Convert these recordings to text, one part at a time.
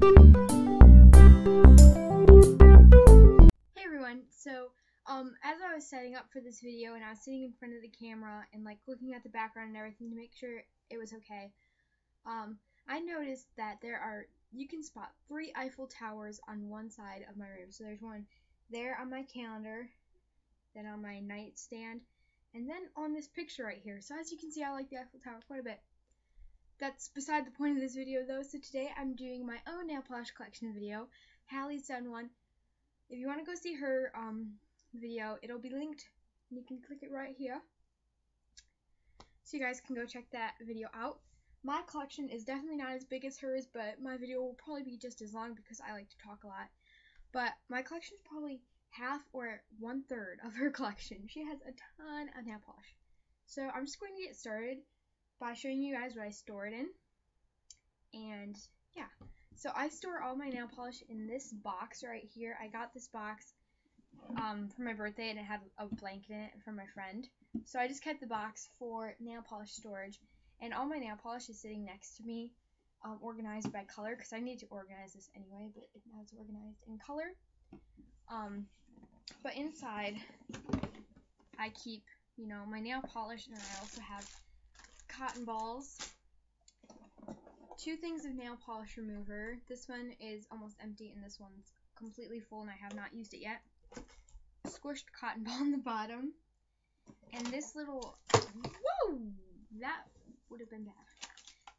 Hey everyone, so as I was setting up for this video and I was sitting in front of the camera and like looking at the background and everything to make sure it was okay, I noticed that you can spot 3 Eiffel Towers on one side of my room. So there's one there on my calendar, then on my nightstand, and then on this picture right here. So as you can see, I like the Eiffel Tower quite a bit. That's beside the point of this video though, so today I'm doing my own nail polish collection video. Halle's done one. If you want to go see her video, it'll be linked, and you can click it right here. So you guys can go check that video out. My collection is definitely not as big as hers, but my video will probably be just as long because I like to talk a lot. But my collection is probably half or 1/3 of her collection. She has a ton of nail polish. So I'm just going to get started by showing you guys what I store it in. And yeah, so I store all my nail polish in this box right here. I got this box for my birthday and it had a blanket in it from my friend. So I just kept the box for nail polish storage. And all my nail polish is sitting next to me, organized by color, because I need to organize this anyway, but now it's organized in color. But inside, I keep, you know, my nail polish, and I also have cotton balls, 2 things of nail polish remover. This one is almost empty, and this one's completely full, and I have not used it yet. Squished cotton ball on the bottom. And this little, whoa, that would have been bad.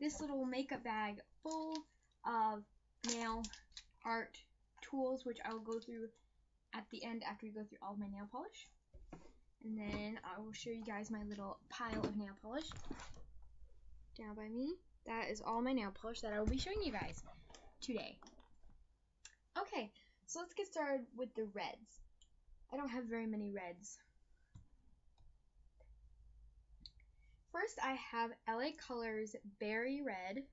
This little makeup bag full of nail art tools, which I will go through at the end after we go through all of my nail polish. And then I will show you guys my little pile of nail polish down by me. That is all my nail polish that I will be showing you guys today. Okay, so let's get started with the reds. I don't have very many reds. First, I have LA Colors Berry Red.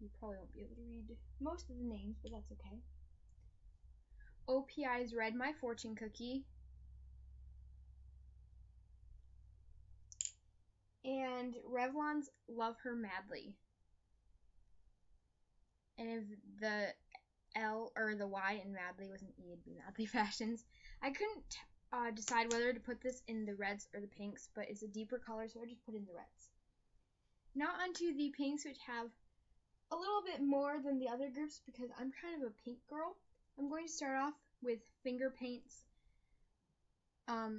You probably won't be able to read most of the names, but that's okay. OPI's Red My Fortune Cookie. And Revlon's Love Her Madly. And if the L or the Y in Madly was an E, it'd be Madly Fashions. I couldn't decide whether to put this in the reds or the pinks, but it's a deeper color, so I just put in the reds. Now onto the pinks, which have a little bit more than the other groups because I'm kind of a pink girl. I'm going to start off with Finger Paints.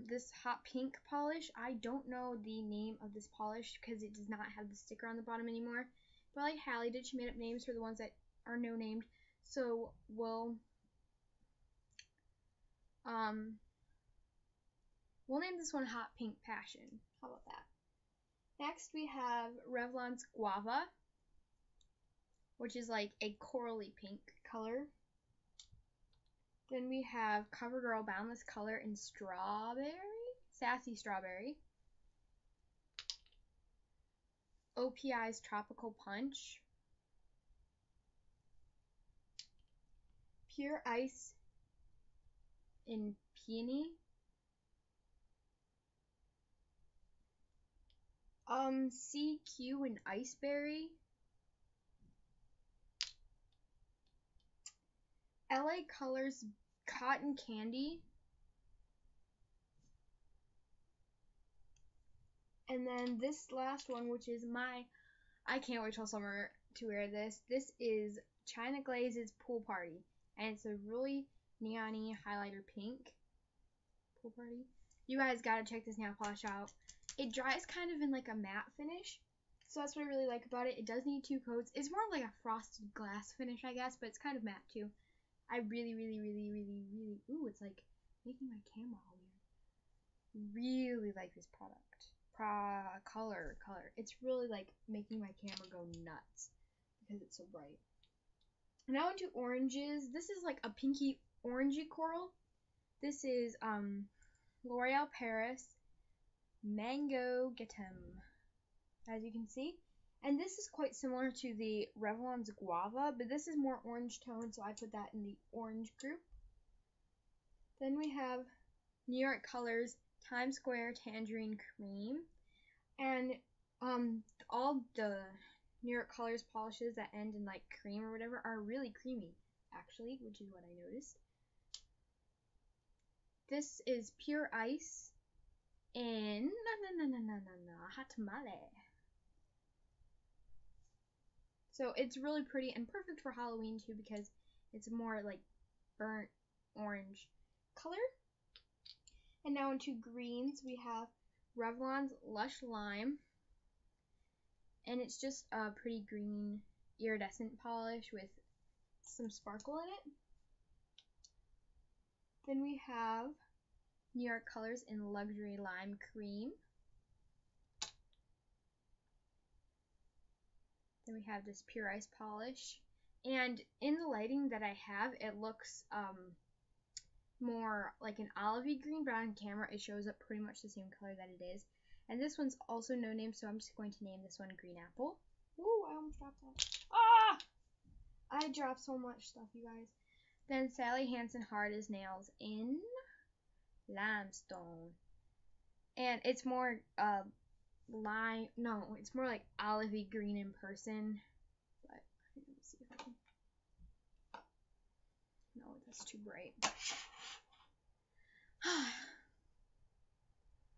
This hot pink polish, I don't know the name of this polish because it does not have the sticker on the bottom anymore. But like Halle did, she made up names for the ones that are no named. So We'll name this one Hot Pink Passion. How about that? Next we have Revlon's Guava, which is like a corally pink color. Then we have CoverGirl Boundless Color in Strawberry? Sassy Strawberry. OPI's Tropical Punch. Pure Ice in Peony. CQ and Iceberry. LA Colors Cotton Candy. And then this last one, which is I can't wait till summer to wear this. This is China Glaze's Pool Party. And it's a really neon-y highlighter pink. Pool Party. You guys gotta check this nail polish out. It dries kind of in like a matte finish, so that's what I really like about it. It does need 2 coats. It's more of like a frosted glass finish, I guess, but it's kind of matte too. I really, ooh, it's like making my camera all weird. Really like this product. Color. It's really like making my camera go nuts because it's so bright. And now into oranges. This is like a pinky orangey coral. This is L'Oreal Paris. Mango Gatum, as you can see, and this is quite similar to the Revlon's Guava, but this is more orange tone, so I put that in the orange group. Then we have New York Colors Times Square Tangerine Cream, and all the New York Colors polishes that end in like cream or whatever are really creamy, actually, which is what I noticed. This is Pure Ice in Hot Tamale. So it's really pretty and perfect for Halloween too, because it's more like burnt orange color. And now into greens, we have Revlon's Lush Lime. And it's just a pretty green iridescent polish with some sparkle in it. Then we have New York Colors in Luxury Lime Cream. Then we have this Pure Ice polish. And in the lighting that I have, it looks more like an olivey green, but on camera it shows up pretty much the same color that it is. And this one's also no name, so I'm just going to name this one Green Apple. Ooh, I almost dropped that. Ah! I dropped so much stuff, you guys. Then Sally Hansen Hard as Nails in Limestone. And it's more lime, no, it's more like olivey green in person. But let me see if I can. No, that's too bright.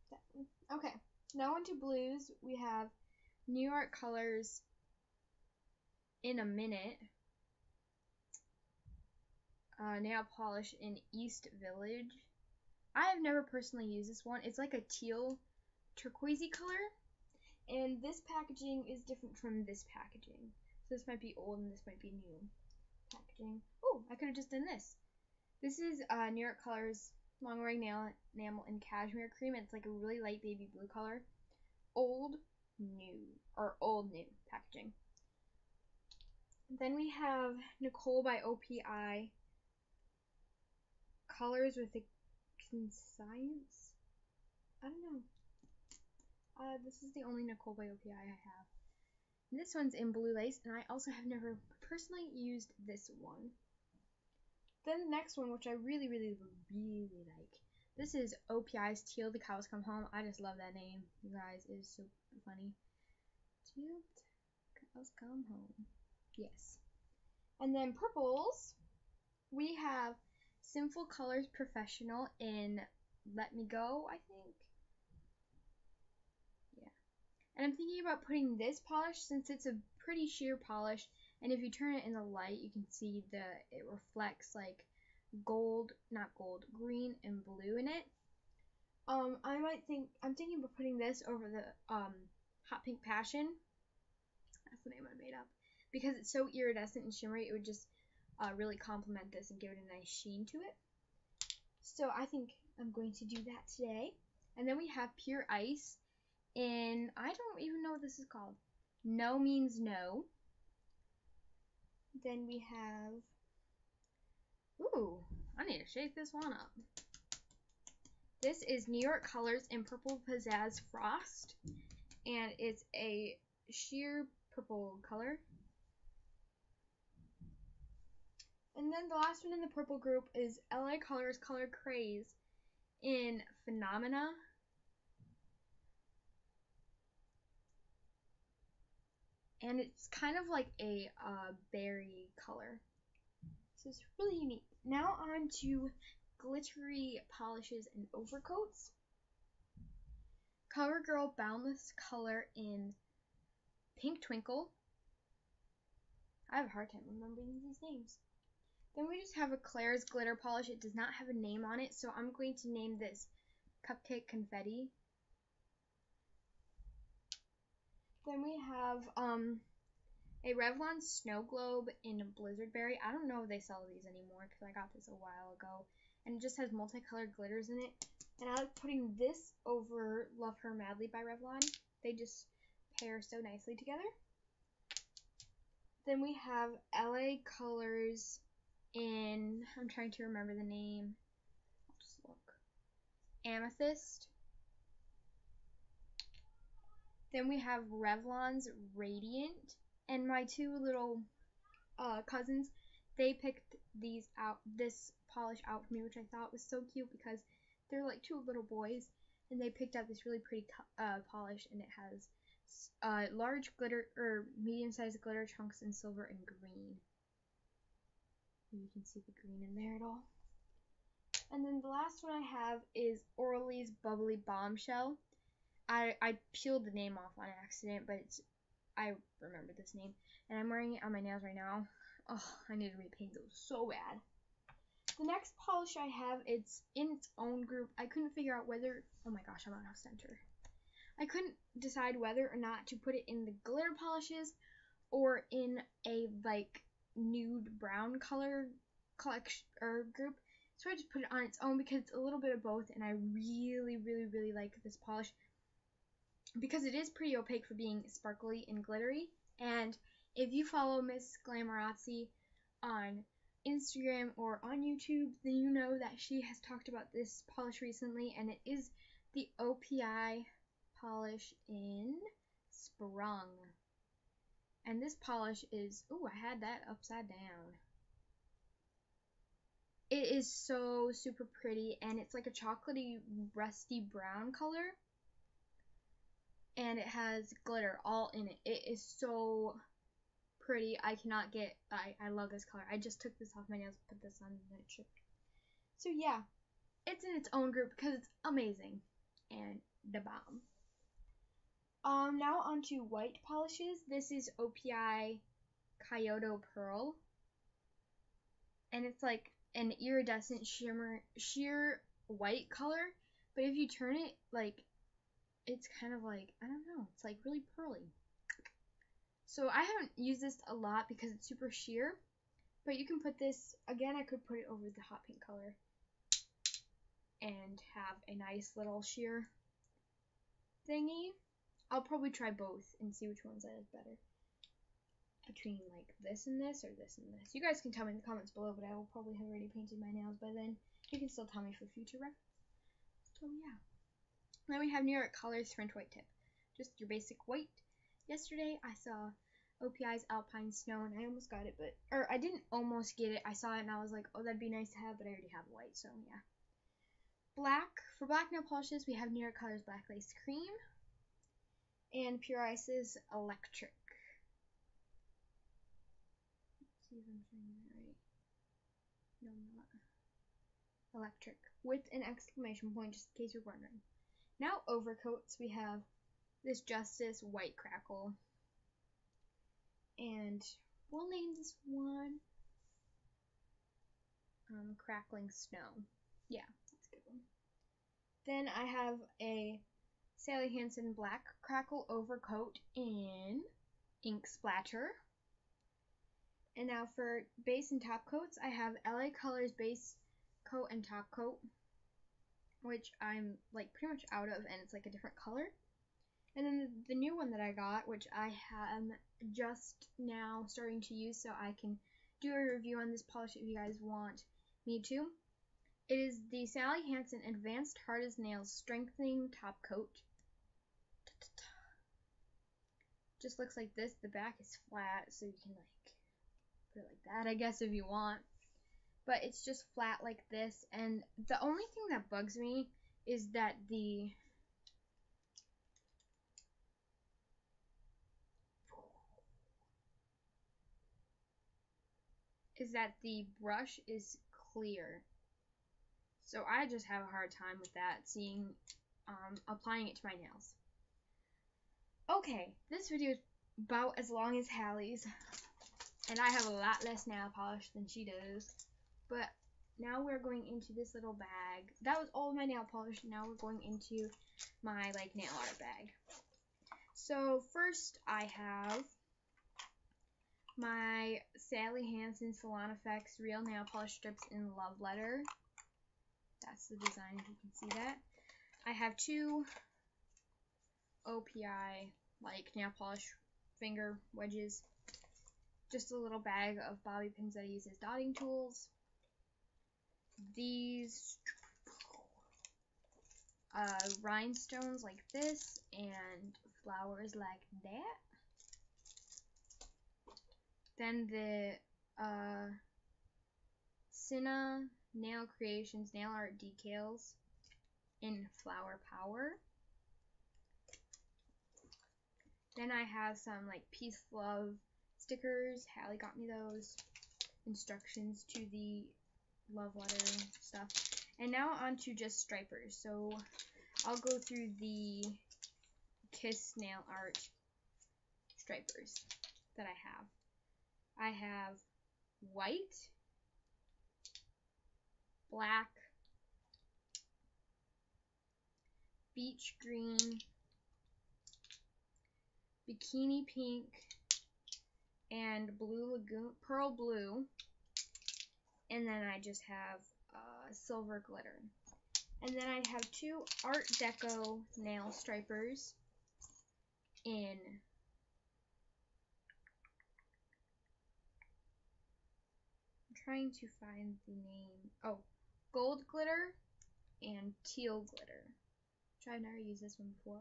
That one. Okay. Now into blues, we have New York Colors in a Minute. Nail polish in East Village. I have never personally used this one. It's like a teal turquoisey color. And this packaging is different from this packaging. So this might be old and this might be new packaging. Oh, I could have just done this. This is New York Colors Long Wearing Nail Enamel in Cashmere Cream. It's like a really light baby blue color. Old new packaging. Then we have Nicole by OPI Colors with a Conscience. I don't know. This is the only Nicole by OPI I have. This one's in Blue Lace, and I also have never personally used this one. Then the next one, which I really, really, really like. This is OPI's Teal the Cows Come Home. I just love that name, you guys. It is so funny. Teal the Cows Come Home. Yes. And then purples, we have Sinful Colors Professional in Let Me Go, I think. Yeah. And I'm thinking about putting this polish since it's a pretty sheer polish. And if you turn it in the light, you can see it reflects like green and blue in it. I'm thinking about putting this over the Hot Pink Passion. That's the name I made up. Because it's so iridescent and shimmery, it would just really complement this and give it a nice sheen to it. So I think I'm going to do that today. And then we have Pure Ice in, I don't even know what this is called. No Means No. Then we have, ooh, I need to shake this one up. This is New York Colors in Purple Pizzazz Frost, and it's a sheer purple color. And then the last one in the purple group is LA Colors Color Craze in Phenomena. And it's kind of like a berry color. So it's really unique. Now on to glittery polishes and overcoats. CoverGirl Boundless Color in Pink Twinkle. I have a hard time remembering these names. Then we just have a Claire's glitter polish. It does not have a name on it, so I'm going to name this Cupcake Confetti. Then we have a Revlon Snow Globe in Blizzard Berry. I don't know if they sell these anymore because I got this a while ago. And it just has multicolored glitters in it. And I like putting this over Love Her Madly by Revlon. They just pair so nicely together. Then we have LA Colors in, I'm trying to remember the name. I'll just look. Amethyst. Then we have Revlon's Radiant, and my two little cousins, they picked these out, this polish out for me, which I thought was so cute because they're like two little boys, and they picked out this really pretty polish, and it has large glitter or medium-sized glitter chunks in silver and green. You can see the green in there at all. And then the last one I have is Orly's Bubbly Bombshell. I peeled the name off on accident, but I remember this name. And I'm wearing it on my nails right now. Oh, I need to repaint those so bad. The next polish I have, it's in its own group. I couldn't figure out whether, oh my gosh, I'm out of center. I couldn't decide whether or not to put it in the glitter polishes or in a like nude brown color collection or group. So I just put it on its own because it's a little bit of both, and I really, really, really like this polish because it is pretty opaque for being sparkly and glittery. And if you follow Miss Glamorazzi on Instagram or on YouTube, then you know that she has talked about this polish recently, and it is the OPI polish in Sprung. And this polish is, ooh, I had that upside down. It is so super pretty, and it's like a chocolatey rusty brown color, and it has glitter all in it. It is so pretty. I cannot get, I love this color. I just took this off my nails, put this on, and it shook. So yeah, it's in its own group because it's amazing and the bomb. Now onto white polishes. This is OPI Kyoto Pearl, and it's like an iridescent shimmer sheer white color, but if you turn it, like, it's kind of like, I don't know, it's like really pearly. So I haven't used this a lot because it's super sheer, but you can put this, again, I could put it over the hot pink color and have a nice little sheer thingy. I'll probably try both and see which ones I like better between like this and this or this and this. You guys can tell me in the comments below, but I will probably have already painted my nails by then. You can still tell me for future reference. So yeah. Then we have New York Colors French White Tip. Just your basic white. Yesterday I saw OPI's Alpine Snow and I almost got it, but, or I didn't almost get it. I saw it and I was like, oh, that'd be nice to have, but I already have white, so yeah. Black. For black nail polishes, we have New York Colors Black Lace Cream and Pure Ice's Electric. See if I'm saying that right. No, I'm not. Electric with an exclamation point, just in case you're wondering. Now overcoats, we have this Justice White Crackle, and we'll name this one Crackling Snow. Yeah, that's a good one. Then I have a Sally Hansen Black Crackle Overcoat in Ink Splatter. And now for base and top coats, I have LA Colors Base Coat and Top Coat, which I'm like pretty much out of, and it's like a different color. And then the new one that I got, which I am just now starting to use, so I can do a review on this polish if you guys want me to. It is the Sally Hansen Advanced Hard as Nails Strengthening Top Coat. Just looks like this. The back is flat, so you can like put it like that, I guess, if you want. But it's just flat like this, and the only thing that bugs me is that the brush is clear. So I just have a hard time with that, seeing applying it to my nails. Okay, this video is about as long as Halle's, and I have a lot less nail polish than she does. But now we're going into this little bag. That was all of my nail polish. Now we're going into my like nail art bag. So first I have my Sally Hansen Salon Effects Real Nail Polish Strips in Love Letter. That's the design, if you can see that. I have two OPI like nail polish finger wedges. Just a little bag of bobby pins that I use as dotting tools. These rhinestones like this, and flowers like that. Then the Cinna Nail Creations Nail Art Decals in Flower Power. Then I have some like Peace Love stickers. Halle got me those. Instructions to the love letter stuff. And now on to just stripers. So I'll go through the Kiss nail art stripers that I have. I have white, black, beach green, bikini pink, and blue lagoon, pearl blue, and then I just have silver glitter. And then I have two Art Deco nail stripers in trying to find the name. Oh, gold glitter and teal glitter. Which I've never used this one before.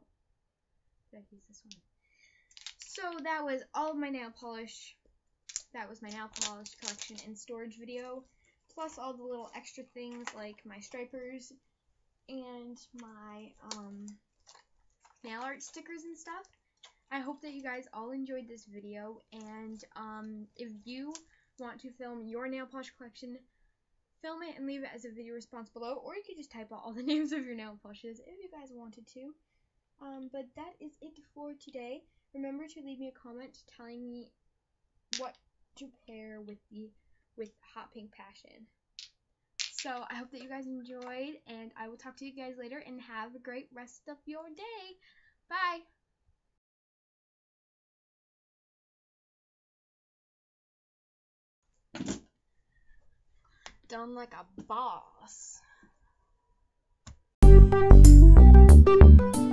But I've used this one. So that was all of my nail polish. That was my nail polish collection and storage video. Plus all the little extra things like my stripers and my nail art stickers and stuff. I hope that you guys all enjoyed this video. And if you want to film your nail polish collection, film it and leave it as a video response below, or you could just type out all the names of your nail polishes if you guys wanted to. But that is it for today. Remember to leave me a comment telling me what to pair with Hot Pink Passion. So I hope that you guys enjoyed, and I will talk to you guys later, and have a great rest of your day. Bye! Done like a boss.